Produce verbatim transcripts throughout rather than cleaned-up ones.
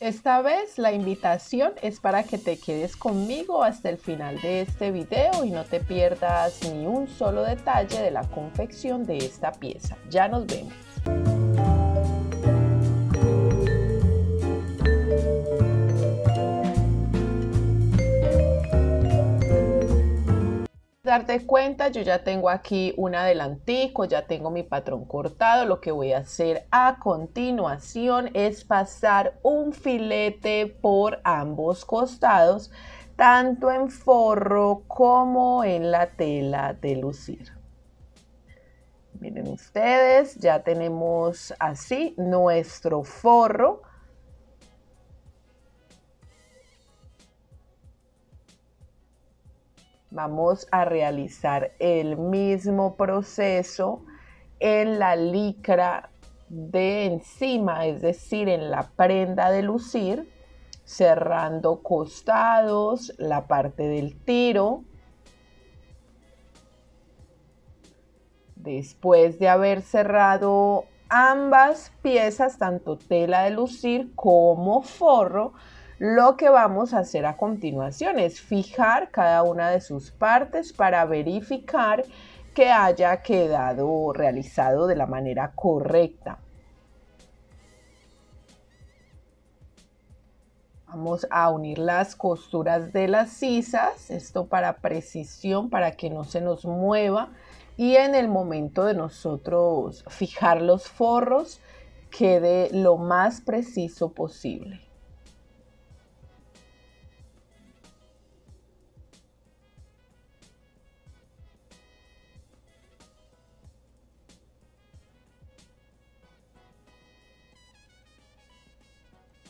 Esta vez la invitación es para que te quedes conmigo hasta el final de este video y no te pierdas ni un solo detalle de la confección de esta pieza. Ya nos vemos. Darte cuenta, yo ya tengo aquí un adelantico, ya tengo mi patrón cortado. Lo que voy a hacer a continuación es pasar un filete por ambos costados, tanto en forro como en la tela de lucir. Miren ustedes, ya tenemos así nuestro forro. Vamos a realizar el mismo proceso en la licra de encima, es decir, en la prenda de lucir, cerrando costados, la parte del tiro. Después de haber cerrado ambas piezas, tanto tela de lucir como forro, lo que vamos a hacer a continuación es fijar cada una de sus partes para verificar que haya quedado realizado de la manera correcta. Vamos a unir las costuras de las sisas, esto para precisión, para que no se nos mueva, y en el momento de nosotros fijar los forros quede lo más preciso posible.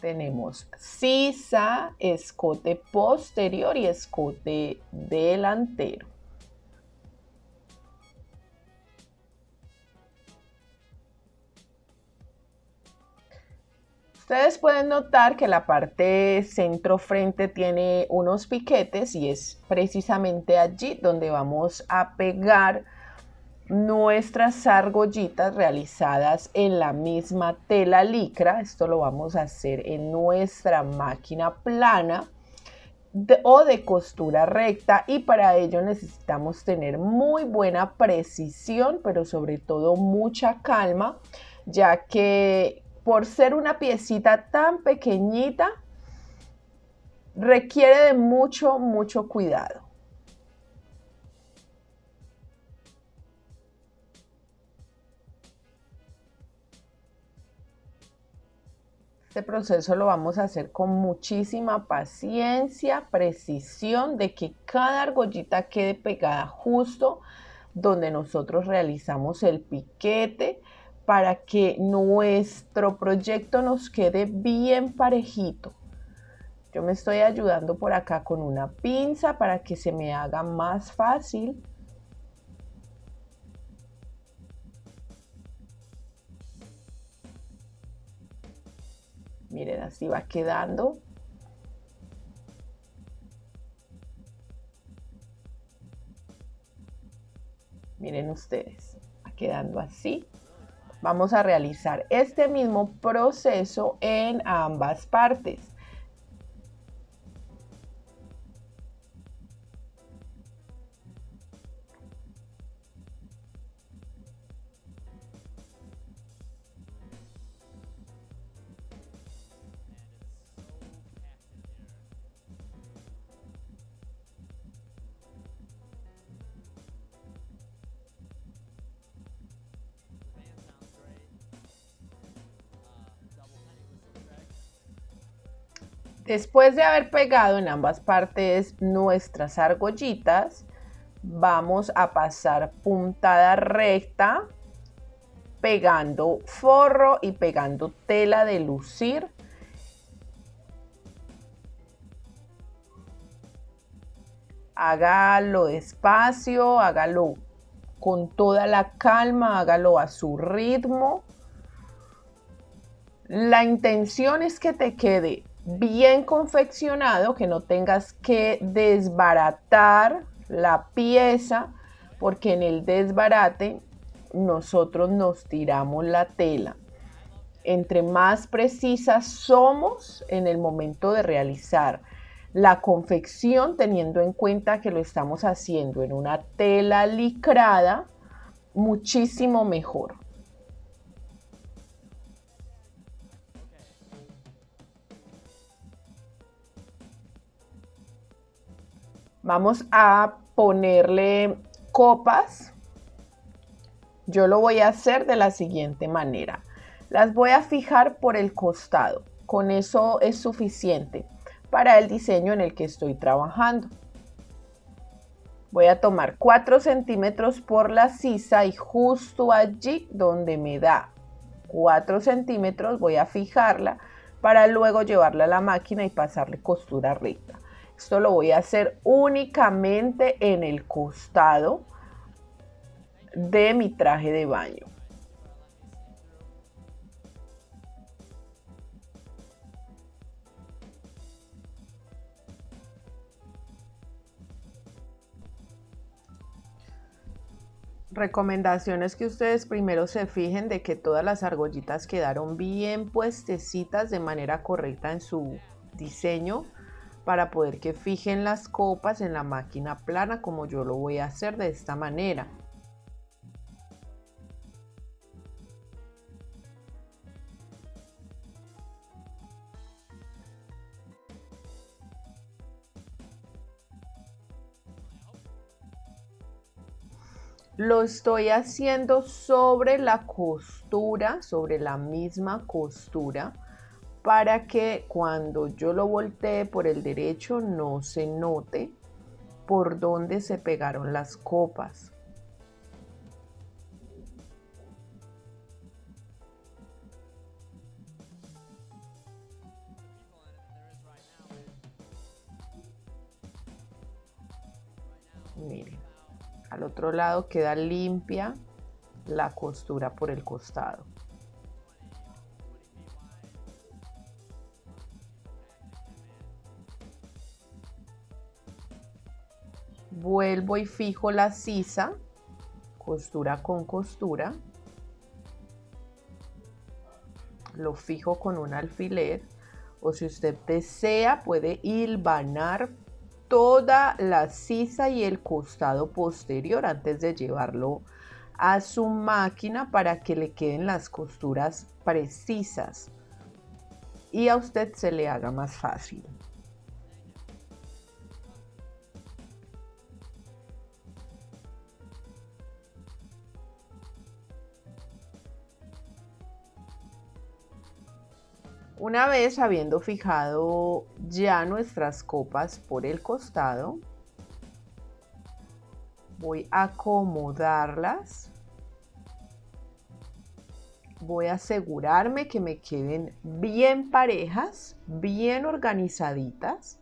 Tenemos sisa, escote posterior y escote delantero. Ustedes pueden notar que la parte centro-frente tiene unos piquetes y es precisamente allí donde vamos a pegar nuestras argollitas realizadas en la misma tela licra. Esto lo vamos a hacer en nuestra máquina plana de, o de costura recta, y para ello necesitamos tener muy buena precisión, pero sobre todo mucha calma, ya que por ser una piecita tan pequeñita requiere de mucho mucho cuidado. Este proceso lo vamos a hacer con muchísima paciencia, precisión, de que cada argollita quede pegada justo donde nosotros realizamos el piquete, para que nuestro proyecto nos quede bien parejito. Yo me estoy ayudando por acá con una pinza para que se me haga más fácil. Miren, así va quedando. Miren ustedes, va quedando así. Vamos a realizar este mismo proceso en ambas partes. Después de haber pegado en ambas partes nuestras argollitas, vamos a pasar puntada recta, pegando forro y pegando tela de lucir. Hágalo despacio, hágalo con toda la calma, hágalo a su ritmo. La intención es que te quede bien confeccionado, que no tengas que desbaratar la pieza, porque en el desbarate nosotros nos tiramos la tela. entre más precisas somos en el momento de realizar la confección, teniendo en cuenta que lo estamos haciendo en una tela licrada, muchísimo mejor. Vamos a ponerle copas. Yo lo voy a hacer de la siguiente manera. Las voy a fijar por el costado. Con eso es suficiente para el diseño en el que estoy trabajando. Voy a tomar cuatro centímetros por la sisa y justo allí donde me da cuatro centímetros voy a fijarla para luego llevarla a la máquina y pasarle costura recta. Esto lo voy a hacer únicamente en el costado de mi traje de baño. Recomendaciones que ustedes primero se fijen de que todas las argollitas quedaron bien puestecitas de manera correcta en su diseño, para poder que fijen las copas en la máquina plana, como yo lo voy a hacer de esta manera. Lo estoy haciendo sobre la costura, sobre la misma costura, para que cuando yo lo voltee por el derecho no se note por dónde se pegaron las copas. Miren, al otro lado queda limpia la costura por el costado. Vuelvo y fijo la sisa, costura con costura. Lo fijo con un alfiler, o si usted desea puede hilvanar toda la sisa y el costado posterior antes de llevarlo a su máquina para que le queden las costuras precisas y a usted se le haga más fácil. Una vez habiendo fijado ya nuestras copas por el costado, voy a acomodarlas. Voy a asegurarme que me queden bien parejas, bien organizaditas.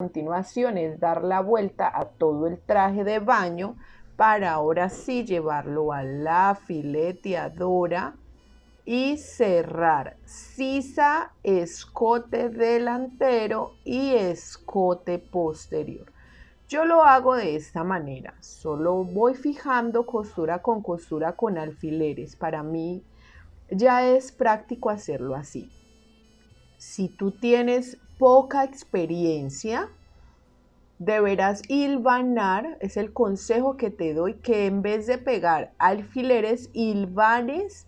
A continuación es dar la vuelta a todo el traje de baño para ahora sí llevarlo a la fileteadora y cerrar sisa, escote delantero y escote posterior. Yo lo hago de esta manera, solo voy fijando costura con costura con alfileres. Para mí ya es práctico hacerlo así. Si tú tienes poca experiencia, deberás hilvanar, es el consejo que te doy, que en vez de pegar alfileres, hilvanes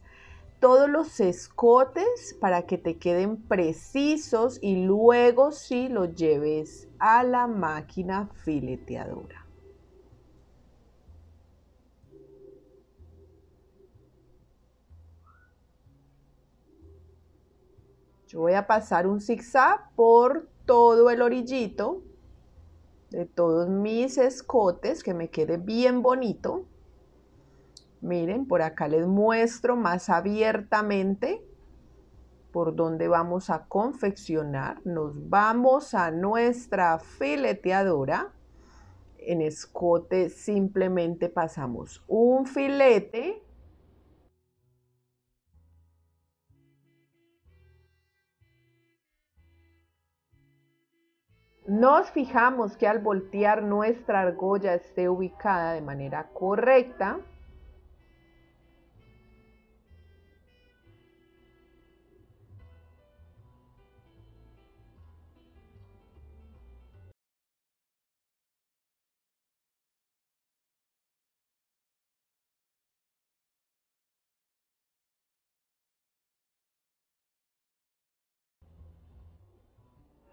todos los escotes para que te queden precisos y luego sí los lleves a la máquina fileteadora. Yo voy a pasar un zigzag por todo el orillito de todos mis escotes, que me quede bien bonito. Miren, por acá les muestro más abiertamente por dónde vamos a confeccionar. Nos vamos a nuestra fileteadora. En escote simplemente pasamos un filete. Nos fijamos que al voltear nuestra argolla esté ubicada de manera correcta.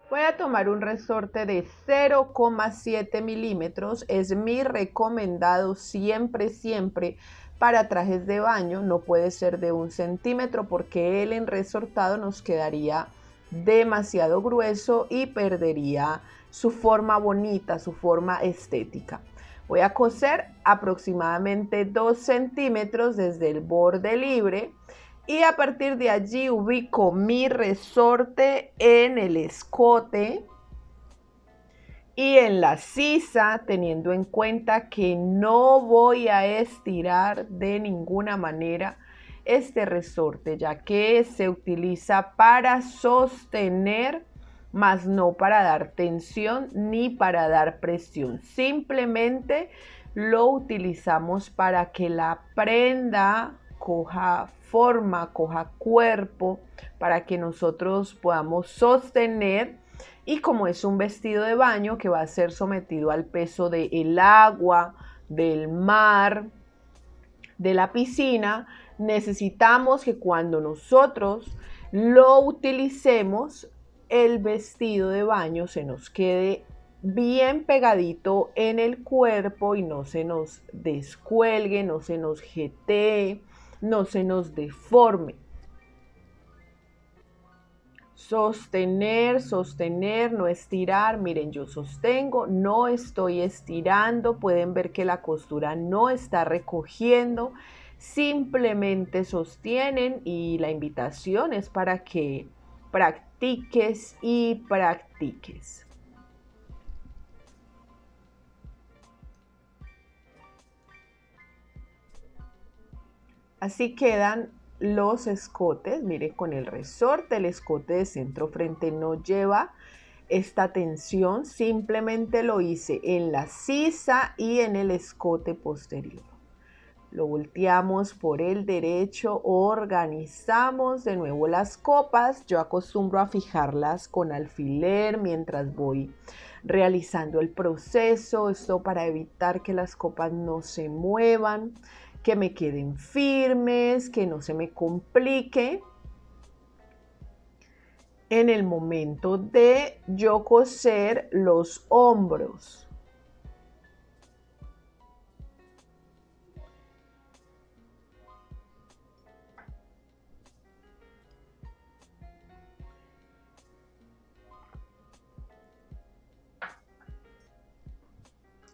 Voy a tomar un resorte de cero coma siete milímetros, es mi recomendado siempre, siempre para trajes de baño, no puede ser de un centímetro porque el enresortado nos quedaría demasiado grueso y perdería su forma bonita, su forma estética. Voy a coser aproximadamente dos centímetros desde el borde libre. Y a partir de allí ubico mi resorte en el escote y en la sisa, teniendo en cuenta que no voy a estirar de ninguna manera este resorte, ya que se utiliza para sostener, más no para dar tensión ni para dar presión. Simplemente lo utilizamos para que la prenda coja forma, coja cuerpo, para que nosotros podamos sostener. Y como es un vestido de baño que va a ser sometido al peso del agua, del mar, de la piscina, necesitamos que cuando nosotros lo utilicemos, el vestido de baño se nos quede bien pegadito en el cuerpo y no se nos descuelgue, no se nos jetee, no se nos deforme. Sostener, sostener, no estirar. Miren, yo sostengo, no estoy estirando. Pueden ver que la costura no está recogiendo. Simplemente sostienen y la invitación es para que practiques y practiques. Así quedan los escotes. Miren, con el resorte, el escote de centro frente no lleva esta tensión, simplemente lo hice en la sisa y en el escote posterior. Lo volteamos por el derecho, organizamos de nuevo las copas. Yo acostumbro a fijarlas con alfiler mientras voy realizando el proceso, esto para evitar que las copas no se muevan, que me queden firmes, que no se me complique en el momento de yo coser los hombros.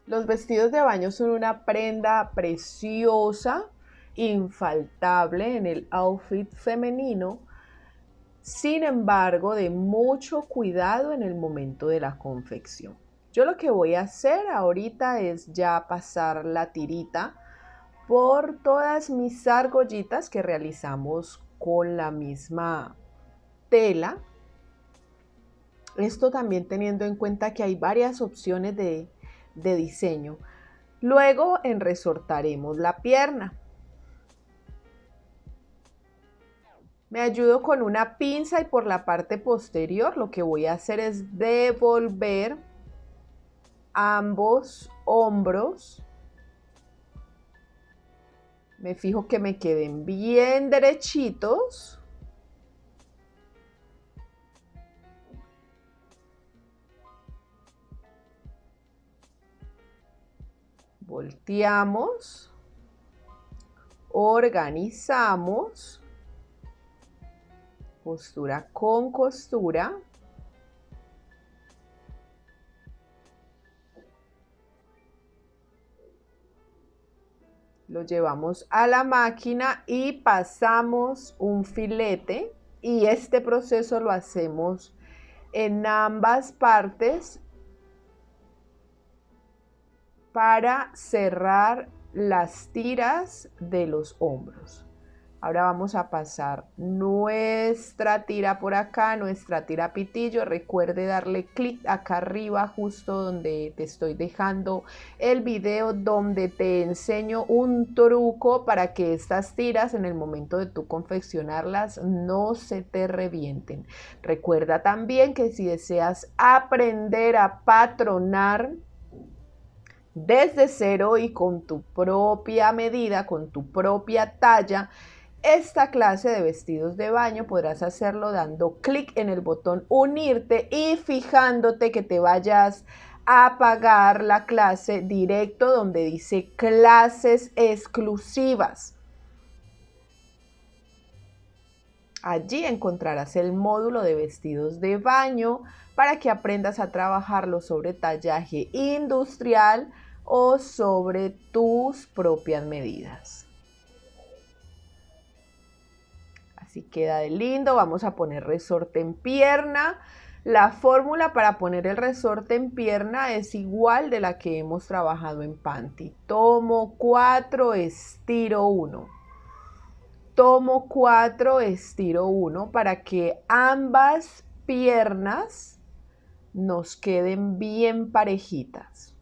Los vestidos de baño son una prenda preciosa, infaltable en el outfit femenino, sin embargo, de mucho cuidado en el momento de la confección. Yo lo que voy a hacer ahorita es ya pasar la tirita por todas mis argollitas que realizamos con la misma tela. Esto también teniendo en cuenta que hay varias opciones de de diseño. Luego enresortaremos la pierna. Me ayudo con una pinza y por la parte posterior lo que voy a hacer es devolver ambos hombros. Me fijo que me queden bien derechitos. Volteamos, organizamos costura con costura. Lo llevamos a la máquina y pasamos un filete, y este proceso lo hacemos en ambas partes para cerrar las tiras de los hombros. Ahora vamos a pasar nuestra tira por acá, nuestra tira pitillo. Recuerde darle clic acá arriba, justo donde te estoy dejando el video, donde te enseño un truco para que estas tiras en el momento de tú confeccionarlas no se te revienten. Recuerda también que si deseas aprender a patronar desde cero y con tu propia medida, con tu propia talla, esta clase de vestidos de baño podrás hacerlo dando clic en el botón unirte y fijándote que te vayas a pagar la clase directo donde dice clases exclusivas. Allí encontrarás el módulo de vestidos de baño para que aprendas a trabajarlo sobre tallaje industrial o sobre tus propias medidas. Así queda de lindo. Vamos a poner resorte en pierna. La fórmula para poner el resorte en pierna es igual de la que hemos trabajado en panty. Tomo cuatro, estiro uno. Tomo cuatro, estiro uno, para que ambas piernas nos queden bien parejitas.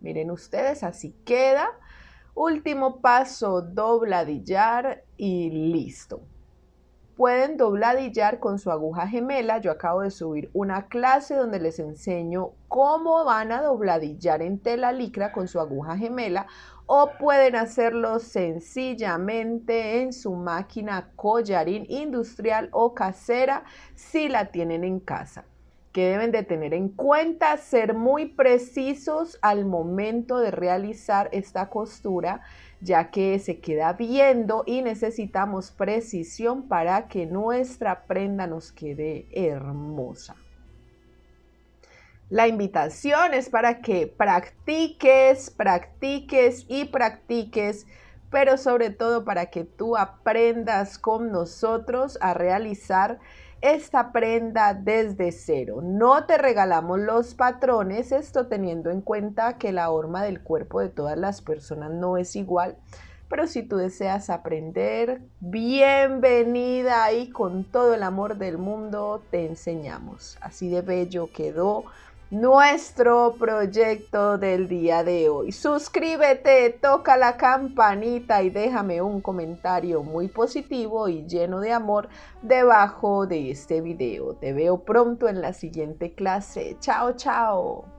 Miren ustedes, así queda. Último paso, dobladillar y listo. Pueden dobladillar con su aguja gemela. Yo acabo de subir una clase donde les enseño cómo van a dobladillar en tela licra con su aguja gemela, o pueden hacerlo sencillamente en su máquina collarín industrial o casera si la tienen en casa. Que deben de tener en cuenta, ser muy precisos al momento de realizar esta costura, ya que se queda viendo y necesitamos precisión para que nuestra prenda nos quede hermosa. La invitación es para que practiques, practiques y practiques, pero sobre todo para que tú aprendas con nosotros a realizar esta prenda desde cero. No te regalamos los patrones, esto teniendo en cuenta que la horma del cuerpo de todas las personas no es igual, pero si tú deseas aprender, bienvenida, y con todo el amor del mundo te enseñamos. Así de bello quedó nuestro proyecto del día de hoy. Suscríbete, toca la campanita y déjame un comentario muy positivo y lleno de amor debajo de este video. Te veo pronto en la siguiente clase. Chao, chao.